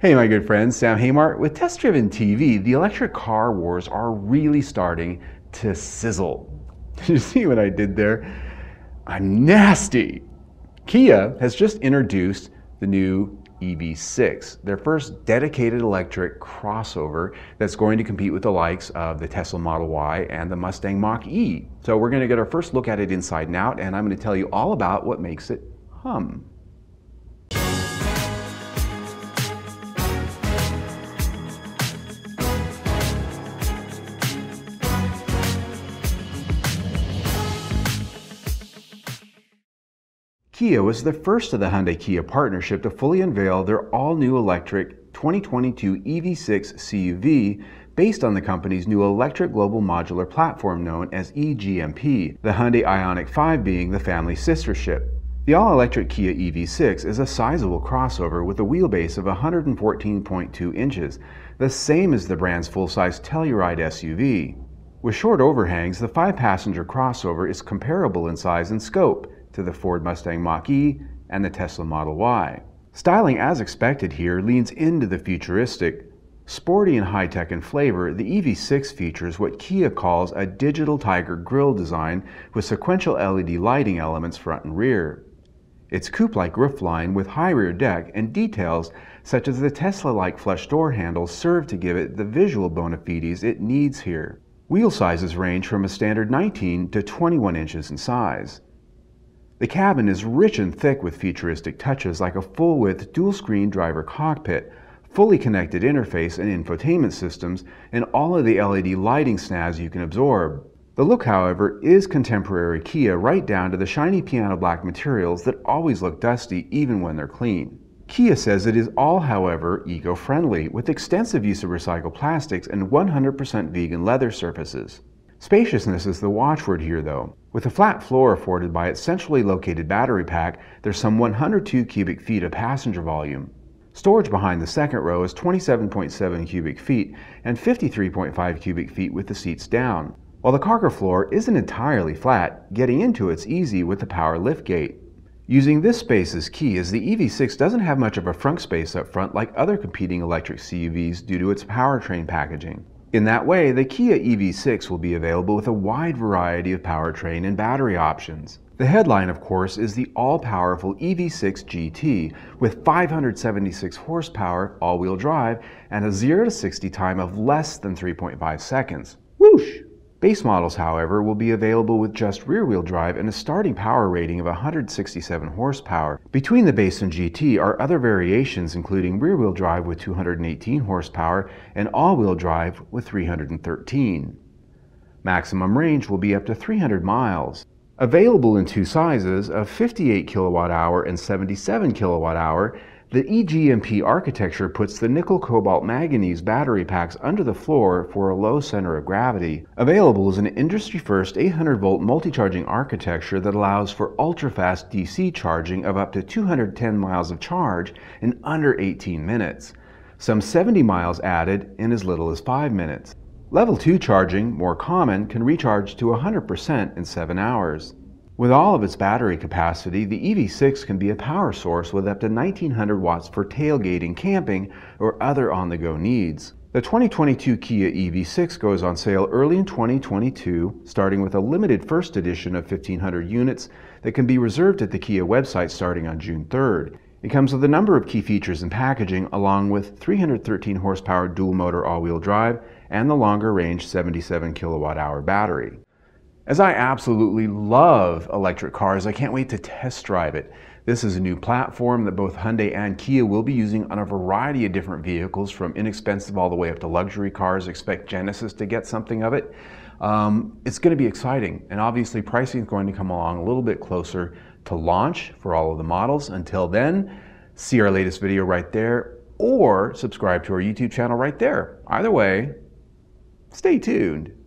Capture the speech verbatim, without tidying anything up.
Hey my good friends, Sam Haymart with Test Driven T V. The electric car wars are really starting to sizzle. Did you see what I did there? I'm nasty. Kia has just introduced the new E V six, their first dedicated electric crossover that's going to compete with the likes of the Tesla Model Y and the Mustang Mach-E. So we're going to get our first look at it inside and out, and I'm going to tell you all about what makes it hum. Kia was the first of the Hyundai-Kia partnership to fully unveil their all-new electric twenty twenty-two E V six C U V based on the company's new electric global modular platform known as E G M P, the Hyundai IONIQ five being the family sister ship. The all-electric Kia E V six is a sizable crossover with a wheelbase of one hundred fourteen point two inches, the same as the brand's full-size Telluride S U V. With short overhangs, the five-passenger crossover is comparable in size and scope to the Ford Mustang Mach-E and the Tesla Model Y. Styling, as expected here, leans into the futuristic. Sporty and high-tech in flavor, the E V six features what Kia calls a digital tiger grille design with sequential L E D lighting elements front and rear. Its coupe-like roofline with high rear deck and details such as the Tesla-like flush door handles serve to give it the visual bona fides it needs here. Wheel sizes range from a standard nineteen to twenty-one inches in size. The cabin is rich and thick with futuristic touches like a full-width dual-screen driver cockpit, fully connected interface and infotainment systems, and all of the L E D lighting snazz you can absorb. The look, however, is contemporary Kia right down to the shiny piano black materials that always look dusty even when they're clean. Kia says it is all, however, eco-friendly, with extensive use of recycled plastics and one hundred percent vegan leather surfaces. Spaciousness is the watchword here, though. With the flat floor afforded by its centrally located battery pack, there's some one hundred two cubic feet of passenger volume. Storage behind the second row is twenty-seven point seven cubic feet and fifty-three point five cubic feet with the seats down. While the cargo floor isn't entirely flat, getting into it's easy with the power liftgate. Using this space as key, as the E V six doesn't have much of a frunk space up front like other competing electric C U Vs due to its powertrain packaging. In that way, the Kia E V six will be available with a wide variety of powertrain and battery options. The headline, of course, is the all-powerful E V six G T with five hundred seventy-six horsepower all-wheel drive and a zero to sixty time of less than three point five seconds. Whoosh! Base models, however, will be available with just rear-wheel drive and a starting power rating of one hundred sixty-seven horsepower. Between the base and G T are other variations including rear-wheel drive with two hundred eighteen horsepower and all-wheel drive with three hundred thirteen. Maximum range will be up to three hundred miles. Available in two sizes of fifty-eight kilowatt hour and seventy-seven kilowatt hour, the E G M P architecture puts the nickel cobalt manganese battery packs under the floor for a low center of gravity. Available is an industry-first eight hundred volt multi-charging architecture that allows for ultra-fast D C charging of up to two hundred ten miles of charge in under eighteen minutes. Some seventy miles added in as little as five minutes. Level two charging, more common, can recharge to one hundred percent in seven hours. With all of its battery capacity, the E V six can be a power source with up to nineteen hundred watts for tailgating, camping, or other on-the-go needs. The twenty twenty-two Kia E V six goes on sale early in twenty twenty-two, starting with a limited first edition of fifteen hundred units that can be reserved at the Kia website starting on June third. It comes with a number of key features and packaging, along with three hundred thirteen horsepower dual-motor all-wheel drive and the longer-range seventy-seven kilowatt hour battery. As I absolutely love electric cars, I can't wait to test drive it. This is a new platform that both Hyundai and Kia will be using on a variety of different vehicles, from inexpensive all the way up to luxury cars. Expect Genesis to get something of it. Um, it's going to be exciting, and obviously pricing is going to come along a little bit closer to launch for all of the models. Until then, see our latest video right there, or subscribe to our YouTube channel right there. Either way, stay tuned.